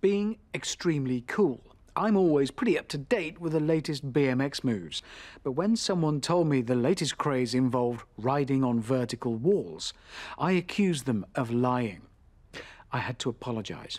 being extremely cool. I'm always pretty up to date with the latest BMX moves, but when someone told me the latest craze involved riding on vertical walls, I accused them of lying. I had to apologize.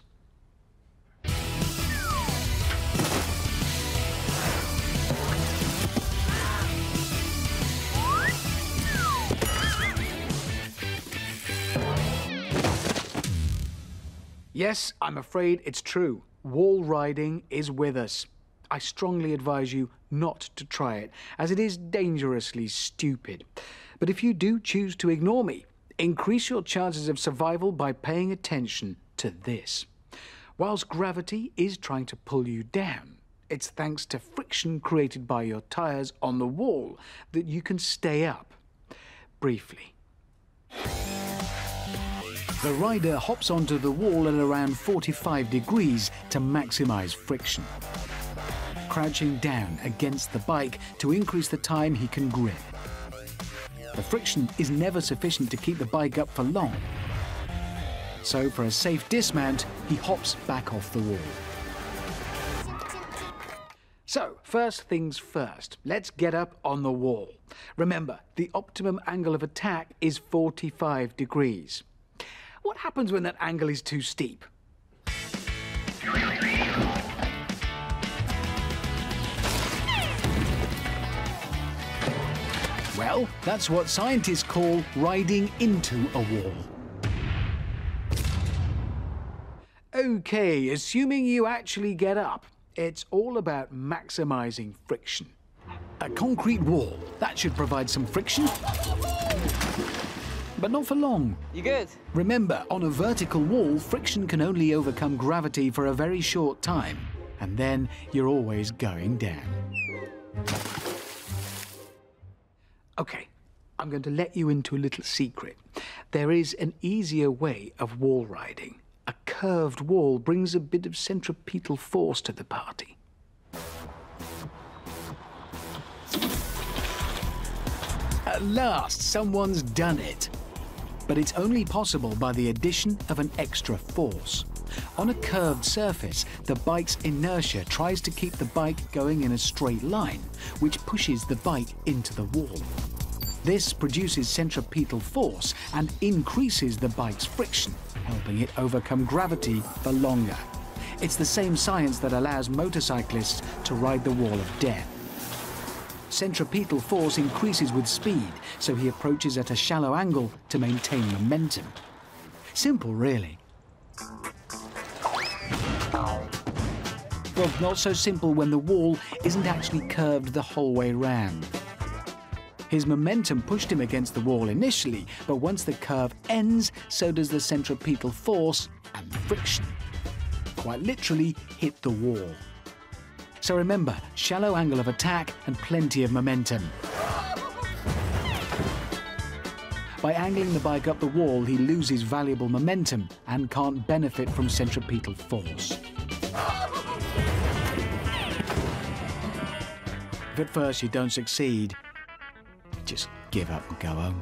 Yes, I'm afraid it's true. Wall riding is with us. I strongly advise you not to try it, as it is dangerously stupid. But if you do choose to ignore me, increase your chances of survival by paying attention to this. Whilst gravity is trying to pull you down, it's thanks to friction created by your tyres on the wall that you can stay up. Briefly. The rider hops onto the wall at around 45 degrees to maximise friction, crouching down against the bike to increase the time he can grip. The friction is never sufficient to keep the bike up for long, so for a safe dismount, he hops back off the wall. So, first things first, let's get up on the wall. Remember, the optimum angle of attack is 45 degrees. What happens when that angle is too steep? Well, that's what scientists call riding into a wall. OK, assuming you actually get up, it's all about maximising friction. A concrete wall, that should provide some friction. But not for long. You good? Remember, on a vertical wall, friction can only overcome gravity for a very short time, and then you're always going down. OK, I'm going to let you into a little secret. There is an easier way of wall riding. A curved wall brings a bit of centripetal force to the party. At last, someone's done it. But it's only possible by the addition of an extra force. On a curved surface, the bike's inertia tries to keep the bike going in a straight line, which pushes the bike into the wall. This produces centripetal force and increases the bike's friction, helping it overcome gravity for longer. It's the same science that allows motorcyclists to ride the wall of death. Centripetal force increases with speed, so he approaches at a shallow angle to maintain momentum. Simple, really. Well, not so simple when the wall isn't actually curved the whole way round. His momentum pushed him against the wall initially, but once the curve ends, so does the centripetal force and friction. Quite literally, hit the wall. So remember, shallow angle of attack and plenty of momentum. By angling the bike up the wall, he loses valuable momentum and can't benefit from centripetal force. If at first you don't succeed, just give up and go home.